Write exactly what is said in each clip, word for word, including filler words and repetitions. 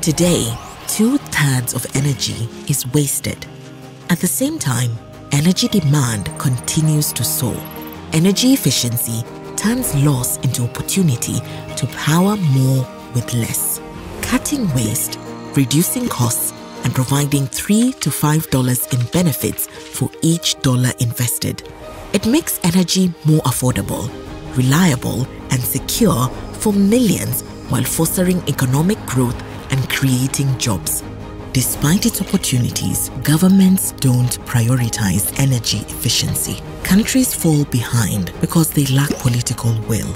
Today, two-thirds of energy is wasted. At the same time, energy demand continues to soar. Energy efficiency turns loss into opportunity to power more with less. Cutting waste, reducing costs, and providing three to five dollars in benefits for each dollar invested. It makes energy more affordable, reliable, and secure for millions while fostering economic growth and creating jobs. Despite its opportunities, governments don't prioritize energy efficiency. Countries fall behind because they lack political will.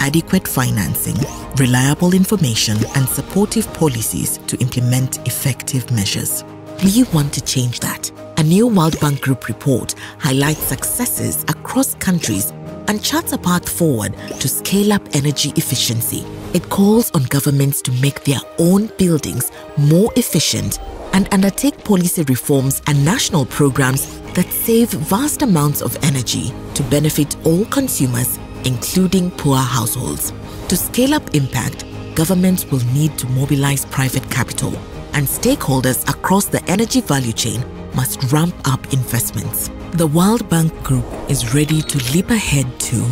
Adequate financing, reliable information, and supportive policies to implement effective measures. We want to change that. A new World Bank Group report highlights successes across countries and charts a path forward to scale up energy efficiency. It calls on governments to make their own buildings more efficient and undertake policy reforms and national programs that save vast amounts of energy to benefit all consumers, including poor households. To scale up impact, governments will need to mobilize private capital, and stakeholders across the energy value chain must ramp up investments. The World Bank Group is ready to leap ahead to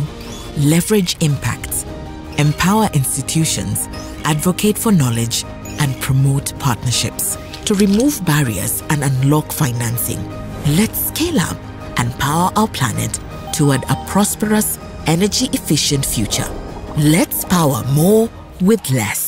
leverage impacts, empower institutions, advocate for knowledge, and promote partnerships. To remove barriers and unlock financing, let's scale up and power our planet toward a prosperous, energy-efficient future. Let's power more with less.